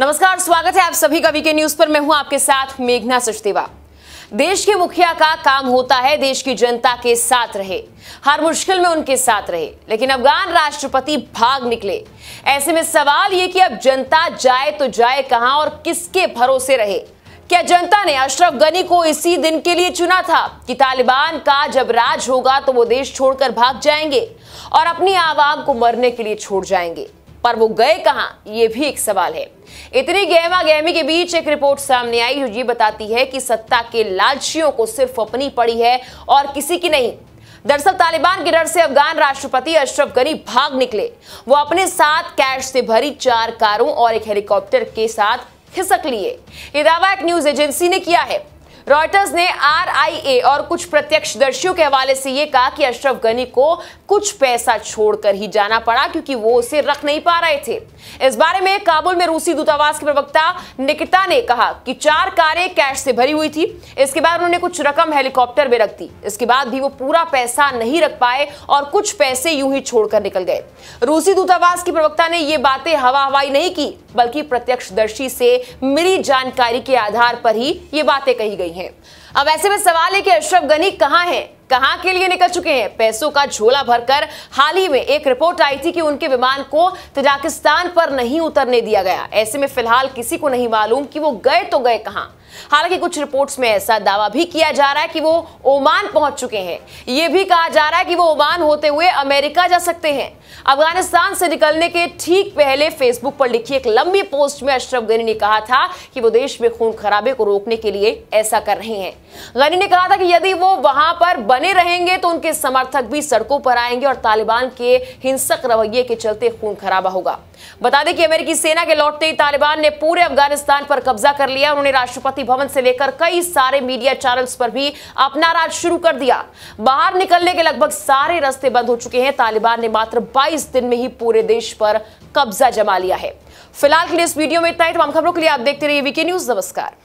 नमस्कार, स्वागत है आप सभी का वीके न्यूज पर। मैं हूं आपके साथ मेघना सचदेवा। देश के मुखिया का काम होता है देश की जनता के साथ रहे, हर मुश्किल में उनके साथ रहे, लेकिन अफगान राष्ट्रपति भाग निकले। ऐसे में सवाल ये कि अब जनता जाए तो जाए कहां और किसके भरोसे रहे। क्या जनता ने अशरफ गनी को इसी दिन के लिए चुना था कि तालिबान का जब राज होगा तो वो देश छोड़कर भाग जाएंगे और अपनी आवाम को मरने के लिए छोड़ जाएंगे? पर वो गए कहां, ये भी एक सवाल है। इतनी गहमा-गहमी के बीच एक रिपोर्ट सामने आई जो ये बताती है कि सत्ता के लालचियों को सिर्फ अपनी पड़ी है और किसी की नहीं। दरअसल तालिबान के डर से अफगान राष्ट्रपति अशरफ गनी भाग निकले। वो अपने साथ कैश से भरी 4 कारों और एक हेलीकॉप्टर के साथ खिसक लिए। ये दावा एक न्यूज एजेंसी ने किया है। रॉयटर्स ने आरआईए और कुछ प्रत्यक्षदर्शियों के हवाले से ये कहा कि अशरफ गनी को कुछ पैसा छोड़कर ही जाना पड़ा क्योंकि वो उसे रख नहीं पा रहे थे। इस बारे में काबुल में रूसी दूतावास के प्रवक्ता निकिता ने कहा कि 4 कारें कैश से भरी हुई थी। इसके बाद उन्होंने कुछ रकम हेलीकॉप्टर में रख दी। इसके बाद भी वो पूरा पैसा नहीं रख पाए और कुछ पैसे यूं ही छोड़कर निकल गए। रूसी दूतावास के प्रवक्ता ने ये बातें हवा हवाई नहीं की, बल्कि प्रत्यक्षदर्शी से मिली जानकारी के आधार पर ही ये बातें कही गई हैं। अब ऐसे में सवाल है कि अशरफ गनी कहां हैं, कहां के लिए निकल चुके हैं? पैसों का झोला भरकर हाल ही में एक रिपोर्ट आई थी कि उनके विमान को ताजिकिस्तान पर नहीं उतरने दिया गया। ऐसे में फिलहाल किसी को नहीं मालूम कि वो गए तो गए कहां। हालांकि कुछ रिपोर्ट्स में ऐसा दावा भी किया जा रहा है कि वो ओमान पहुंच चुके हैं। यह भी कहा जा रहा है कि वो ओमान होते हुए अमेरिका जा सकते हैं। अफगानिस्तान से निकलने के ठीक पहले फेसबुक पर लिखी एक लंबी पोस्ट में अशरफ गनी ने कहा था कि वो देश में खून खराबे को रोकने के लिए ऐसा कर रहे हैं। गनी ने कहा था कि यदि वो वहां पर बने रहेंगे तो उनके समर्थक भी सड़कों पर आएंगे और तालिबान के हिंसक रवैये के चलते खून खराबा होगा। बता दें कि अमेरिकी सेना के लौटते ही तालिबान ने पूरे अफगानिस्तान पर कब्जा कर लिया। उन्होंने राष्ट्रपति भवन से लेकर कई सारे मीडिया चैनल्स पर भी अपना राज शुरू कर दिया। बाहर निकलने के लगभग सारे रास्ते बंद हो चुके हैं। तालिबान ने मात्र 22 दिन में ही पूरे देश पर कब्जा जमा लिया है। फिलहाल के लिए इस वीडियो में इतना ही। तमाम खबरों के लिए आप देखते रहिए वीके न्यूज। नमस्कार।